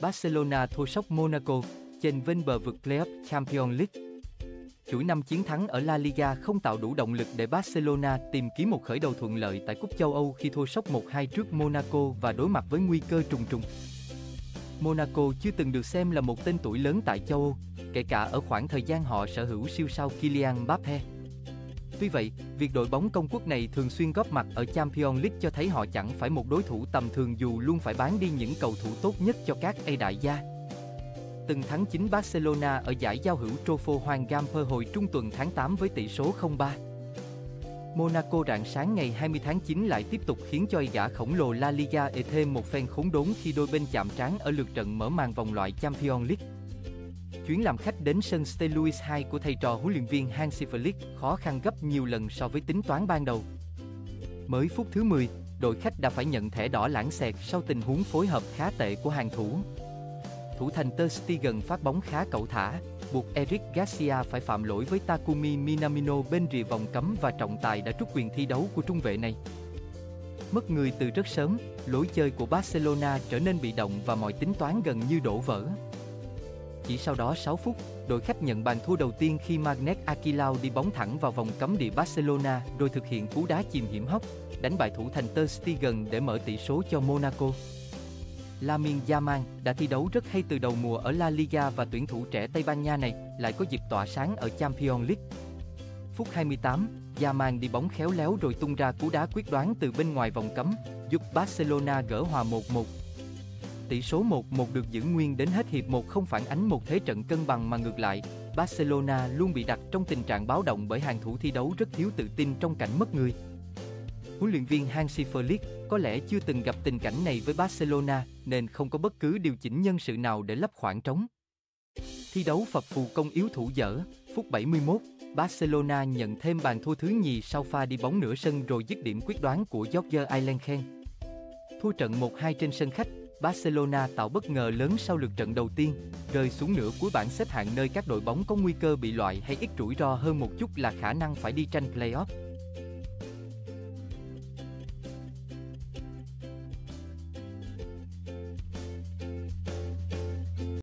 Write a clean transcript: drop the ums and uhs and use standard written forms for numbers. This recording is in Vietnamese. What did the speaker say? Barcelona thua sốc Monaco, chênh vênh bờ vực playoff Champions League. Chuỗi 5 chiến thắng ở La Liga không tạo đủ động lực để Barcelona tìm kiếm một khởi đầu thuận lợi tại Cúp châu Âu khi thua sốc 1-2 trước Monaco và đối mặt với nguy cơ trùng trùng. Monaco chưa từng được xem là một tên tuổi lớn tại châu Âu, kể cả ở khoảng thời gian họ sở hữu siêu sao Kylian Mbappe. Tuy vậy, việc đội bóng công quốc này thường xuyên góp mặt ở Champions League cho thấy họ chẳng phải một đối thủ tầm thường dù luôn phải bán đi những cầu thủ tốt nhất cho các A đại gia. Từng thắng 9 Barcelona ở giải giao hữu Trofeo Joan Gamper hồi trung tuần tháng 8 với tỷ số 0-3. Monaco rạng sáng ngày 20 tháng 9 lại tiếp tục khiến cho gã khổng lồ La Liga thêm một phen khốn đốn khi đôi bên chạm trán ở lượt trận mở màn vòng loại Champions League. Chuyến làm khách đến sân St. Louis 2 của thầy trò huấn luyện viên Hansi Flick khó khăn gấp nhiều lần so với tính toán ban đầu. Mới phút thứ 10, đội khách đã phải nhận thẻ đỏ lãng xẹt sau tình huống phối hợp khá tệ của hàng thủ. Thủ thành Ter Stegen phát bóng khá cẩu thả, buộc Eric Garcia phải phạm lỗi với Takumi Minamino bên rìa vòng cấm và trọng tài đã trút quyền thi đấu của trung vệ này. Mất người từ rất sớm, lối chơi của Barcelona trở nên bị động và mọi tính toán gần như đổ vỡ. Chỉ sau đó 6 phút, đội khách nhận bàn thua đầu tiên khi Magnes Akilau đi bóng thẳng vào vòng cấm địa Barcelona rồi thực hiện cú đá chìm hiểm hóc, đánh bại thủ thành Ter Stegen để mở tỷ số cho Monaco. Lamine Yamal đã thi đấu rất hay từ đầu mùa ở La Liga và tuyển thủ trẻ Tây Ban Nha này lại có dịp tỏa sáng ở Champions League. Phút 28, Yamal đi bóng khéo léo rồi tung ra cú đá quyết đoán từ bên ngoài vòng cấm, giúp Barcelona gỡ hòa 1-1. Tỷ số 1-1 được giữ nguyên đến hết hiệp 1 không phản ánh một thế trận cân bằng mà ngược lại, Barcelona luôn bị đặt trong tình trạng báo động bởi hàng thủ thi đấu rất thiếu tự tin trong cảnh mất người. Huấn luyện viên Hansi Flick có lẽ chưa từng gặp tình cảnh này với Barcelona nên không có bất cứ điều chỉnh nhân sự nào để lấp khoảng trống. Thi đấu phập phù công yếu thủ dở, phút 71, Barcelona nhận thêm bàn thua thứ nhì sau pha đi bóng nửa sân rồi dứt điểm quyết đoán của Jasper Eilenkeng. Thua trận 1-2 trên sân khách, Barcelona tạo bất ngờ lớn sau lượt trận đầu tiên, rơi xuống nửa cuối bảng xếp hạng nơi các đội bóng có nguy cơ bị loại hay ít rủi ro hơn một chút là khả năng phải đi tranh playoff.